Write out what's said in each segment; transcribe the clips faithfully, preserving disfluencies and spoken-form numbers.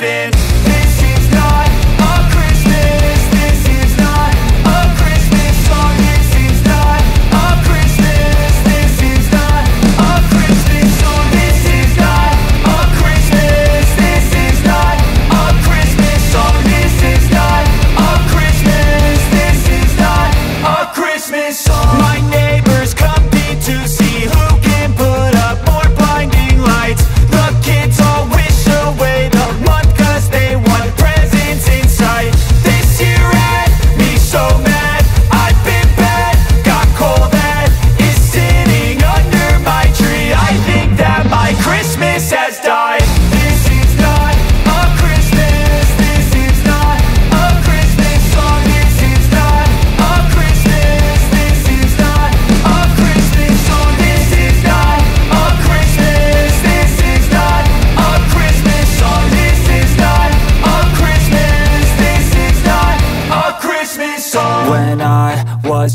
happen. When I was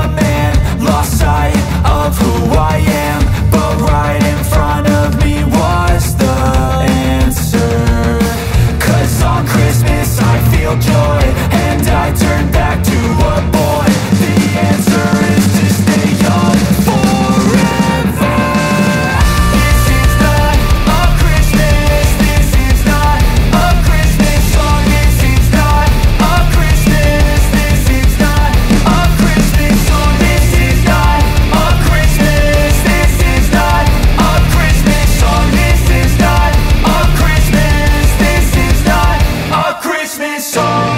man, lost sight of who I am, but right in front of me was the answer. 'Cause on Christmas I feel joy, and I turn back to a boy. The answer is to stay young forever. This is not a Christmas, this is not a Christmas song. This is not a Christmas, this is not a Christmas song. This is not a Christmas, this is not a Christmas song. This is not a Christmas, this is not a Christmas song.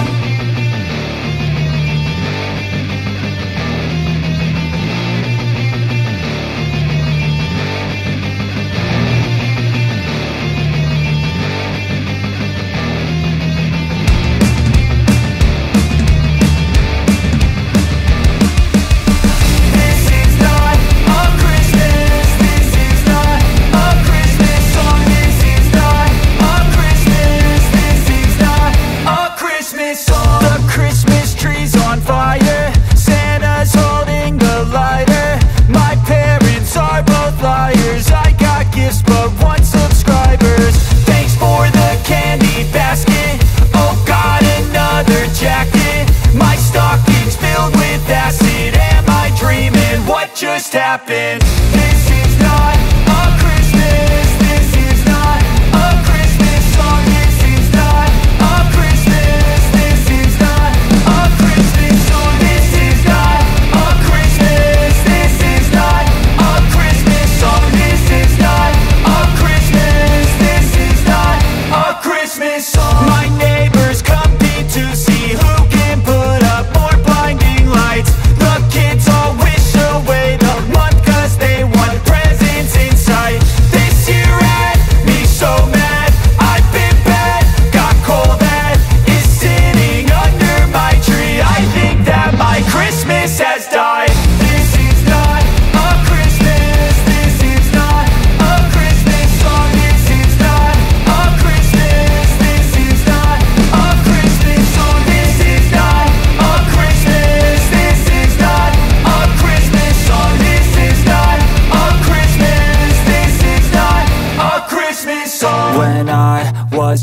Just happened. This is not a Christmas, this is not a Christmas song. This is not a Christmas, this is not a Christmas song. This is not a Christmas, this is not a Christmas song. This is not a Christmas, this is not a Christmas song. My neighbors come me to see who can put up more blinding lights. The kids all wish away the month 'cause they want presents in sight. This year had me so mad, I've been bad, got cold that is sitting under my tree. I think that my Christmas has died. This is not a Christmas, this is not a Christmas song. This is not a Christmas, this is not a Christmas song. This is not a Christmas, this is not a Christmas song. This is not a Christmas, this is not a Christmas song. When I was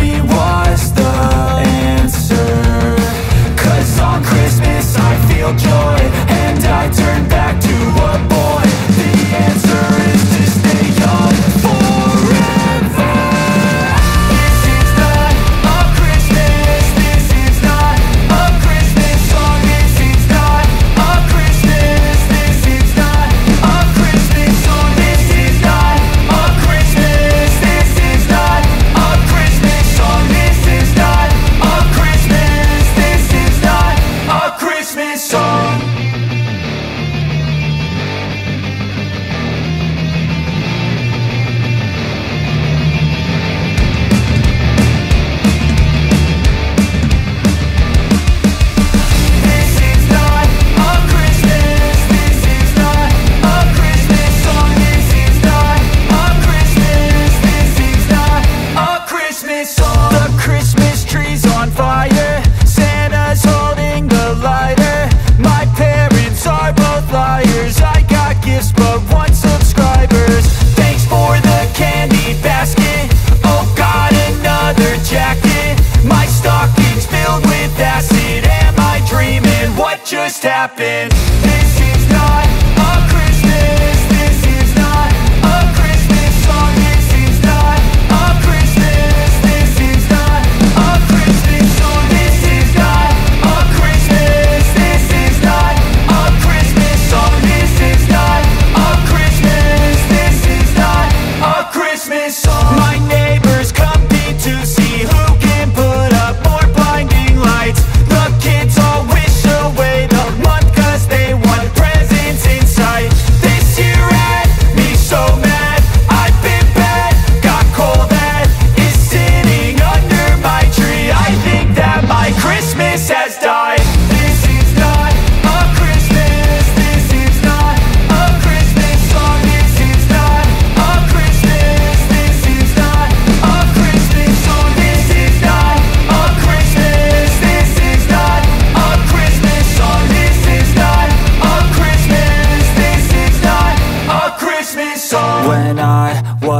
me was the answer. 'Cause on Christmas I feel joy, and I turn back to a boy. The answer is to stay young forever. This is not a Christmas, this is not a Christmas song. This is not a Christmas, this is not a Christmas song. This is not a Christmas. Christmas, the Christmas tree's on fire. Santa's holding the lighter. My parents are both liars. I got gifts but one subscribers. Thanks for the candy basket. Oh, got another jacket. My stocking's filled with acid. Am I dreaming? What just happened? This is not a Christmas. This is not a Christmas song.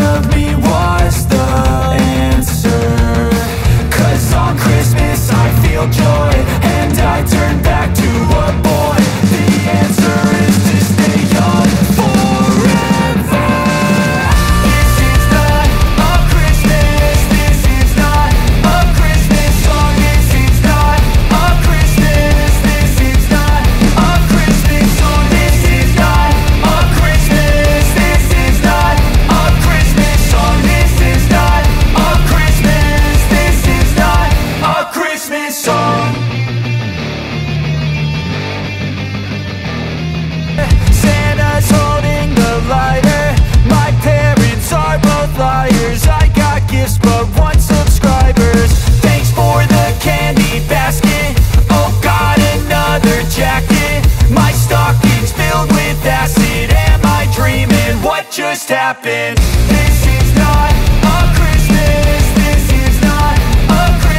of me was the answer. On Christmas I feel joy, and I turn back to a boy. The answer is to stay young forever. This is not a Christmas, this is not a Christmas song. This is not a Christmas, this is not a Christmas song. This is not a Christmas, this is not a Christmas song. This is not a Christmas, this is not a Christmas song. Santa's holding the lighter. My parents are both liars. I got gifts but one subscribers. Thanks for the candy basket. Oh, got another jacket. My stocking's filled with acid. Am I dreaming? What just happened? This is not a Christmas. This is not a Christmas.